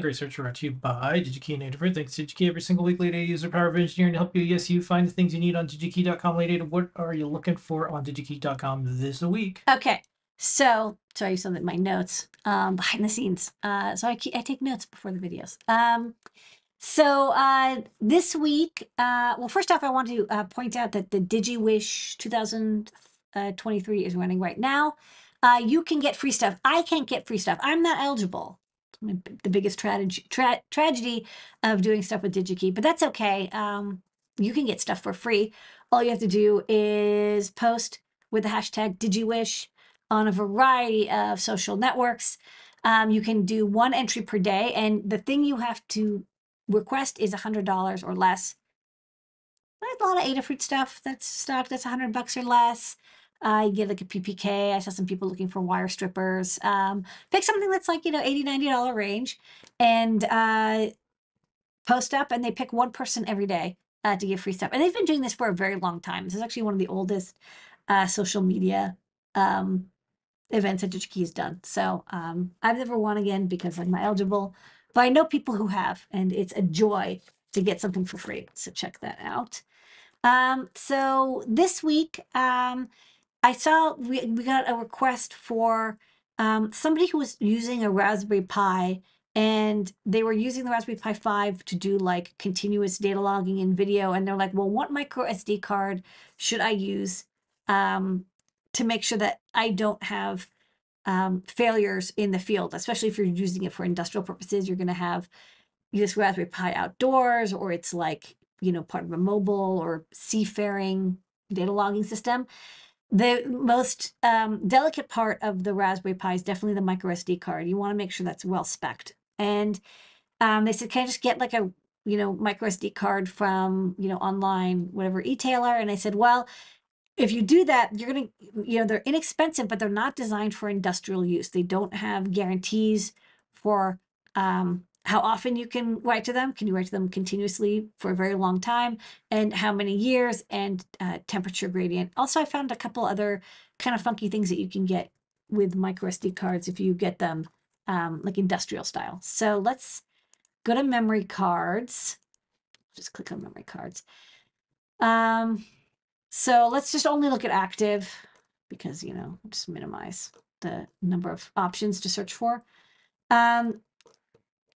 Great Search brought to you by DigiKey and Adafruit. Thanks to DigiKey every single week, late 80 user power of engineering to help you, yes, you find the things you need on DigiKey.com. Late 80, what are you looking for on DigiKey.com this week? Okay, so to use some of my notes behind the scenes. So I take notes before the videos. So this week, well, first off, I want to point out that the Digi-Wish 2023 is running right now. You can get free stuff. I can't get free stuff. I'm not eligible. The biggest tragedy of doing stuff with DigiKey, but that's okay. You can get stuff for free. All you have to do is post with the hashtag DigiWish on a variety of social networks. You can do one entry per day, and the thing you have to request is $100 or less. There's a lot of Adafruit stuff that's stock that's $100 or less. You get like a PPK. I saw some people looking for wire strippers. Pick something that's like, you know, $80, $90 range, and post up, and they pick one person every day to give free stuff. And they've been doing this for a very long time. This is actually one of the oldest social media events that DigiKey has done. So I've never won again because I'm not eligible, but I know people who have, and it's a joy to get something for free. So check that out. So this week, I saw we got a request for somebody who was using a Raspberry Pi, and they were using the Raspberry Pi 5 to do like continuous data logging in video. And they're like, well, what microSD card should I use to make sure that I don't have failures in the field, especially if you're using it for industrial purposes. You're going to have this Raspberry Pi outdoors, or it's like, you know, part of a mobile or seafaring data logging system. The most delicate part of the Raspberry Pi is definitely the microSD card. You want to make sure that's well specced. And they said, can I just get like a, you know, microSD card from, you know, online, whatever e-tailer? And I said, well, if you do that, you're going to, you know, they're inexpensive, but they're not designed for industrial use. They don't have guarantees for how often you can write to them. Can you write to them continuously for a very long time, and how many years, and temperature gradient. Also, I found a couple other kind of funky things that you can get with microSD cards if you get them like industrial style. So let's go to memory cards. Just click on memory cards. So let's just only look at active, because, you know, just minimize the number of options to search for.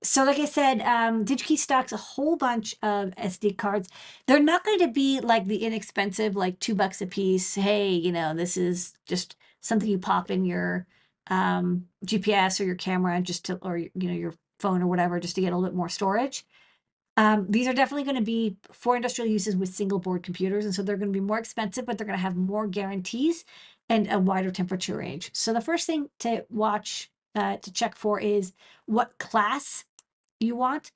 So like I said, DigiKey stocks a whole bunch of SD cards. They're not going to be like the inexpensive, like $2 a piece. Hey, you know, this is just something you pop in your GPS or your camera, just to, or, you know, your phone or whatever, just to get a little bit more storage. These are definitely going to be for industrial uses with single board computers. And so they're going to be more expensive, but they're going to have more guarantees and a wider temperature range. So the first thing to watch, to check for, is what class you want.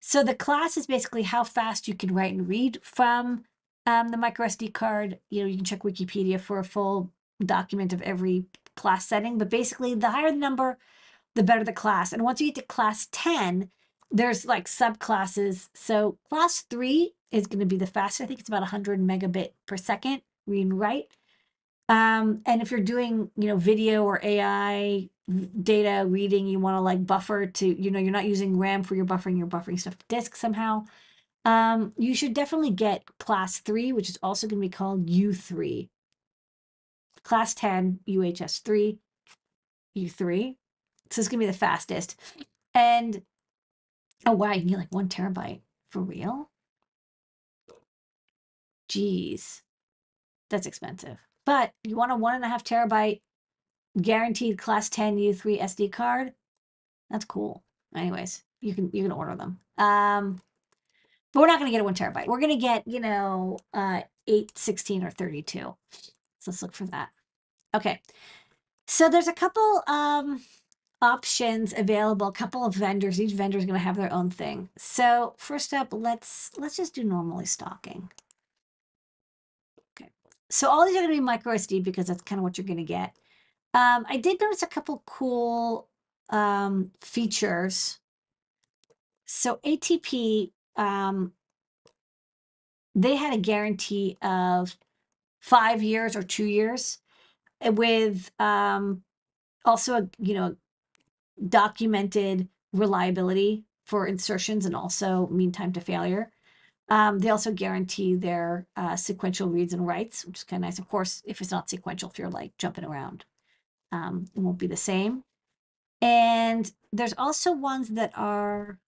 So the class is basically how fast you can write and read from the microSD card. You know, you can check Wikipedia for a full document of every class setting, but basically the higher the number, the better the class. And once you get to class 10, there's like subclasses. So class 3 is going to be the fastest. I think it's about 100 megabit per second read and write. And if you're doing, you know, video or AI data reading, you want to like buffer to, you know, you're not using RAM for your buffering, you're buffering stuff to disk somehow. You should definitely get class 3, which is also going to be called U3. Class 10, UHS 3, U3. So it's going to be the fastest. And, oh wow, you need like 1 terabyte. For real? Jeez. That's expensive. But you want a 1.5 terabyte guaranteed class 10 U3 SD card. That's cool. Anyways, you can order them. But we're not going to get a 1 terabyte. We're going to get, you know, 8, 16, or 32. So let's look for that. Okay. So there's a couple options available, a couple of vendors. Each vendor is going to have their own thing. So first up, let's just do normally stocking. Okay. So all these are going to be microSD because that's kind of what you're going to get. I did notice a couple cool features. So ATP, they had a guarantee of 5 years or 2 years, with also a, you know, documented reliability for insertions and also mean time to failure. They also guarantee their sequential reads and writes, which is kind of nice. Of course, if it's not sequential, if you're like jumping around, it won't be the same. And there's also ones that are,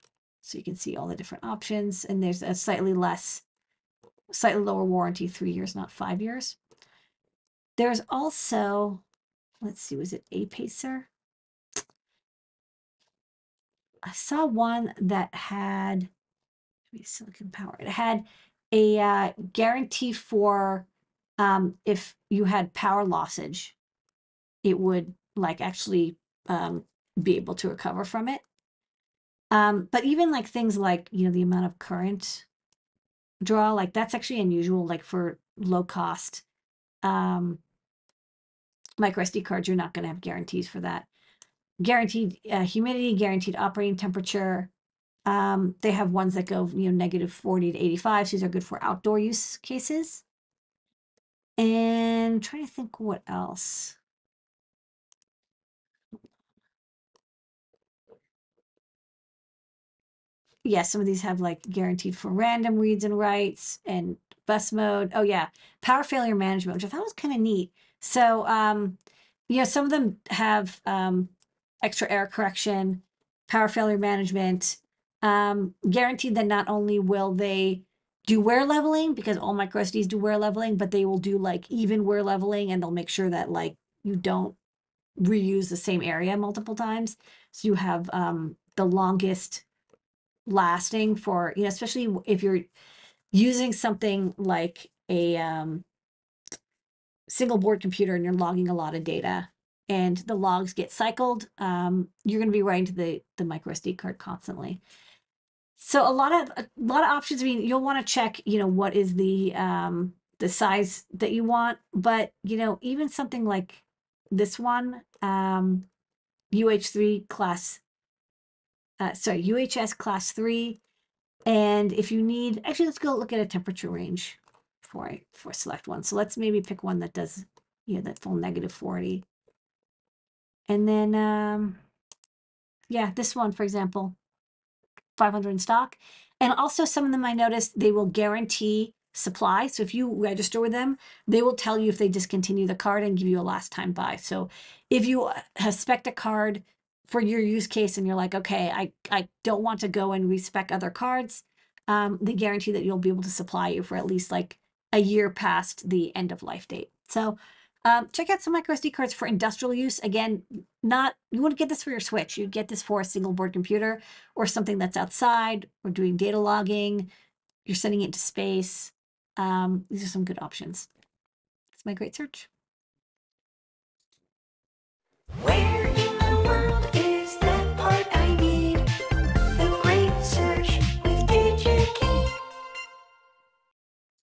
so you can see all the different options, and there's a slightly lower warranty, 3 years, not 5 years. There's also, let's see, was it A-Pacer? I saw one that had, Silicon Power. It had a guarantee for if you had power lossage, it would like actually be able to recover from it. But even like things like, you know, the amount of current draw, like that's actually unusual, like for low cost microSD cards, you're not going to have guarantees for that. Guaranteed humidity, guaranteed operating temperature. They have ones that go, you know, -40 to 85. So these are good for outdoor use cases. And I'm trying to think what else. Yeah, some of these have like guaranteed for random reads and writes and bus mode. Oh yeah, power failure management, which I thought was kind of neat. So, you know, some of them have extra error correction, power failure management. Guaranteed that not only will they do wear leveling, because all microSDs do wear leveling, but they will do like even wear leveling, and they'll make sure that like you don't reuse the same area multiple times. So you have the longest lasting for, you know, especially if you're using something like a single board computer and you're logging a lot of data and the logs get cycled, you're going to be writing to the microSD card constantly. So a lot of options. I mean, you'll want to check, you know, what is the size that you want, but you know, even something like this one, UHS class 3. And if you need, actually, let's go look at a temperature range before I select one. So let's maybe pick one that does, you know, that full -40. And then, yeah, this one, for example, 500 in stock. And also some of them I noticed, they will guarantee supply. So if you register with them, they will tell you if they discontinue the card and give you a last time buy. So if you spec a card for your use case and you're like, okay, I don't want to go and respec other cards, they guarantee that you'll be able to supply you for at least like a year past the end of life date. So check out some microSD cards for industrial use. Again, you wouldn't get this for your Switch. You'd get this for a single board computer or something that's outside or doing data logging. You're sending it into space. These are some good options. That's my great search.